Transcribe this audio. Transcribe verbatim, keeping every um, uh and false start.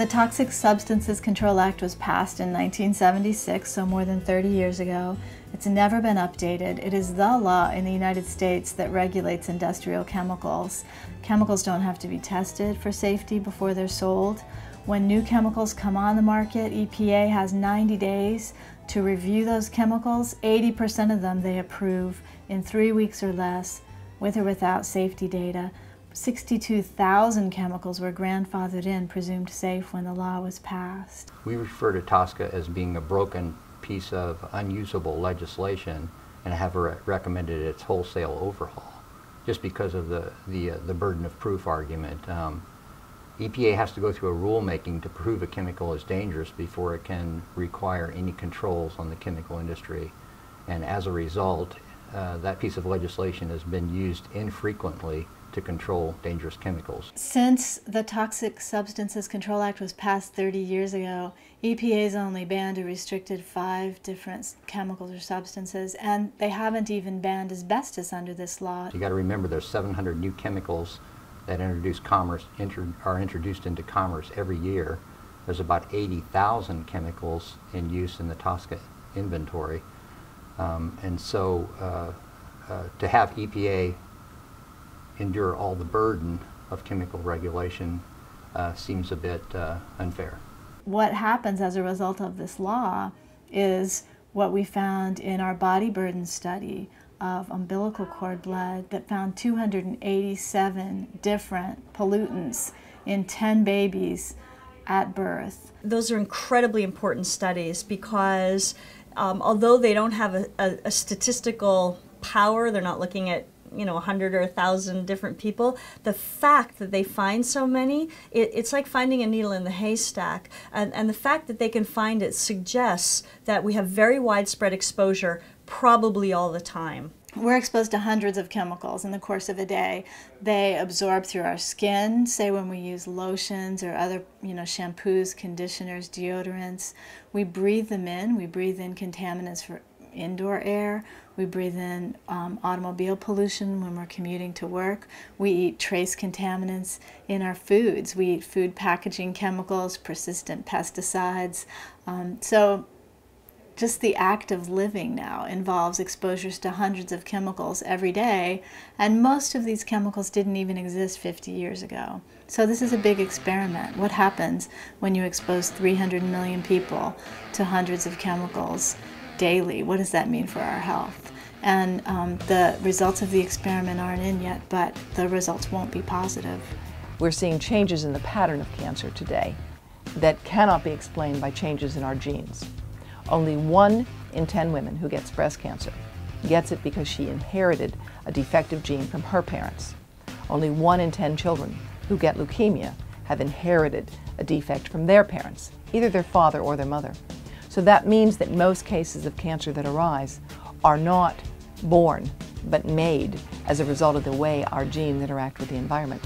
The Toxic Substances Control Act was passed in nineteen seventy-six, so more than thirty years ago. It's never been updated. It is the law in the United States that regulates industrial chemicals. Chemicals don't have to be tested for safety before they're sold. When new chemicals come on the market, E P A has ninety days to review those chemicals. eighty percent of them they approve in three weeks or less, with or without safety data. sixty-two thousand chemicals were grandfathered in, presumed safe when the law was passed. We refer to TSCA as being a broken piece of unusable legislation and have re recommended its wholesale overhaul just because of the, the, uh, the burden of proof argument. Um, E P A has to go through a rulemaking to prove a chemical is dangerous before it can require any controls on the chemical industry. And as a result, uh, that piece of legislation has been used infrequently to control dangerous chemicals. Since the Toxic Substances Control Act was passed thirty years ago, E P A's only banned or restricted five different chemicals or substances, and they haven't even banned asbestos under this law. You got to remember there's seven hundred new chemicals that introduce commerce, inter, are introduced into commerce every year. There's about eighty thousand chemicals in use in the TSCA inventory. Um, and so uh, uh, to have E P A endure all the burden of chemical regulation uh, seems a bit uh, unfair. What happens as a result of this law is what we found in our body burden study of umbilical cord blood that found two hundred eighty-seven different pollutants in ten babies at birth. Those are incredibly important studies because um, although they don't have a, a, a statistical power, they're not looking at you know, a hundred or a thousand different people, the fact that they find so many, it, it's like finding a needle in the haystack. And, and the fact that they can find it suggests that we have very widespread exposure, probably all the time. We're exposed to hundreds of chemicals in the course of a day. They absorb through our skin, say when we use lotions or other, you know, shampoos, conditioners, deodorants. We breathe them in. We breathe in contaminants for indoor air. We breathe in um, automobile pollution when we're commuting to work. We eat trace contaminants in our foods. We eat food packaging chemicals, persistent pesticides. Um, so just the act of living now involves exposures to hundreds of chemicals every day, and most of these chemicals didn't even exist fifty years ago. So this is a big experiment. What happens when you expose three hundred million people to hundreds of chemicals daily? What does that mean for our health? And um, the results of the experiment aren't in yet, but the results won't be positive. We're seeing changes in the pattern of cancer today that cannot be explained by changes in our genes. Only one in ten women who gets breast cancer gets it because she inherited a defective gene from her parents. Only one in ten children who get leukemia have inherited a defect from their parents, either their father or their mother. So that means that most cases of cancer that arise are not born, but made as a result of the way our genes interact with the environment.